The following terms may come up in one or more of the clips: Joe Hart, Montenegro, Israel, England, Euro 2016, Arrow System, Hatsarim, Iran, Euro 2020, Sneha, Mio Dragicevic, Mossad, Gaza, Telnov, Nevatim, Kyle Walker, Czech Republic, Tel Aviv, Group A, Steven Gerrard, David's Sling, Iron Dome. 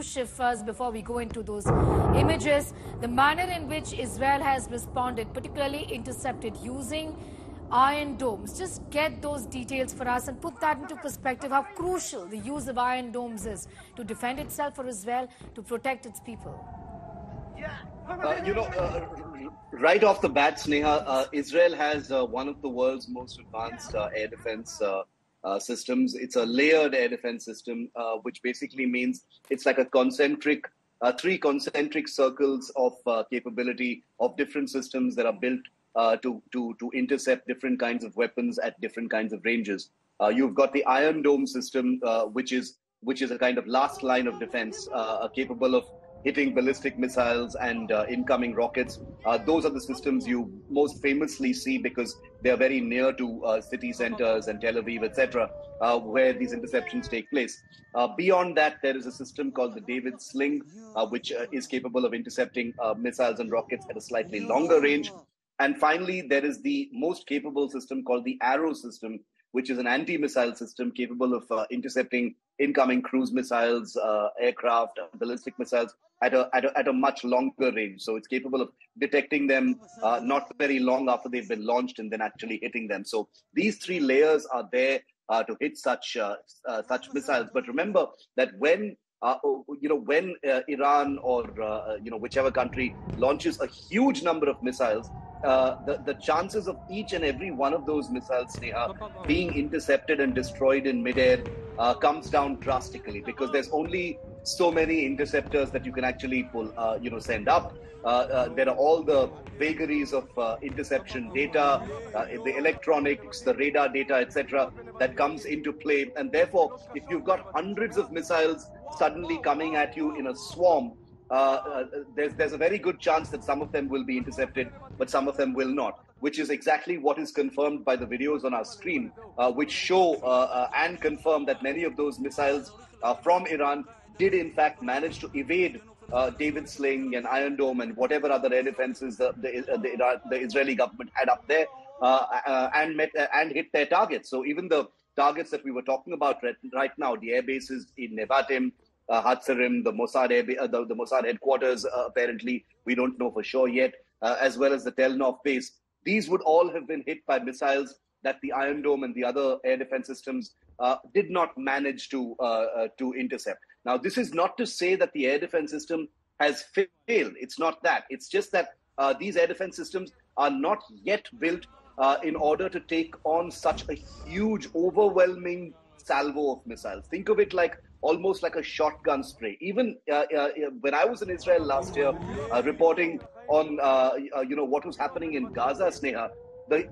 few shifas before we go into those images. The manner in which Israel has responded, particularly intercepted using Iron Domes. Just get those details for us and put that into perspective, how crucial the use of Iron Domes is to defend itself for Israel, to protect its people. Right off the bat, Sneha, Israel has one of the world's most advanced air defense systems. It's a layered air defense system, which basically means it's like a concentric, three concentric circles of capability of different systems that are built to intercept different kinds of weapons at different kinds of ranges. You've got the Iron Dome system, which is a kind of last line of defense, capable of hitting ballistic missiles and incoming rockets. Those are the systems you most famously see because they are very near to city centers and Tel Aviv, etc., where these interceptions take place. Beyond that, there is a system called the David's Sling, which is capable of intercepting missiles and rockets at a slightly longer range. And finally, there is the most capable system called the Arrow System, which is an anti-missile system capable of intercepting incoming cruise missiles, aircraft, ballistic missiles at a much longer range. So it's capable of detecting them not very long after they've been launched and then actually hitting them. So these three layers are there to hit such such missiles. But remember that when Iran or whichever country launches a huge number of missiles, the chances of each and every one of those missiles, Sneha, being intercepted and destroyed in midair comes down drastically, because there's only so many interceptors that you can actually pull, send up. There are all the vagaries of interception data, the electronics, the radar data, etc., that comes into play. And therefore, if you've got hundreds of missiles suddenly coming at you in a swarm, there's a very good chance that some of them will be intercepted, but some of them will not, which is exactly what is confirmed by the videos on our screen, which show and confirm that many of those missiles from Iran did in fact manage to evade David's Sling and Iron Dome and whatever other air defenses the Israeli government had up there, and hit their targets. So even the targets that we were talking about right now, the air bases in Nevatim, Hatsarim, the Mossad headquarters, apparently, we don't know for sure yet, as well as the Telnov base. These would all have been hit by missiles that the Iron Dome and the other air defense systems did not manage to intercept. Now, this is not to say that the air defense system has failed. It's not that. It's just that these air defense systems are not yet built in order to take on such a huge, overwhelming salvo of missiles. Think of it like almost like a shotgun spray. Even when I was in Israel last year, reporting on what was happening in Gaza, Sneha, the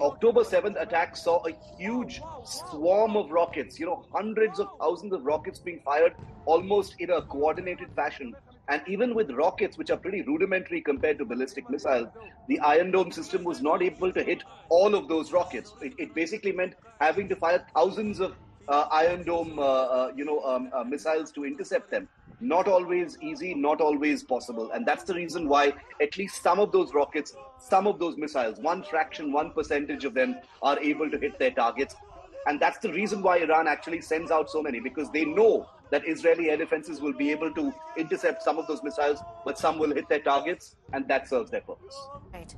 October 7th attack saw a huge swarm of rockets. Hundreds of thousands of rockets being fired, almost in a coordinated fashion. And even with rockets, which are pretty rudimentary compared to ballistic missiles, the Iron Dome system was not able to hit all of those rockets. It basically meant having to fire thousands of Iron Dome missiles to intercept them. Not always easy, not always possible. And that's the reason why at least some of those rockets, some of those missiles, one fraction, 1% of them are able to hit their targets. And that's the reason why Iran actually sends out so many, because they know that Israeli air defenses will be able to intercept some of those missiles, but some will hit their targets, and that serves their purpose. Right.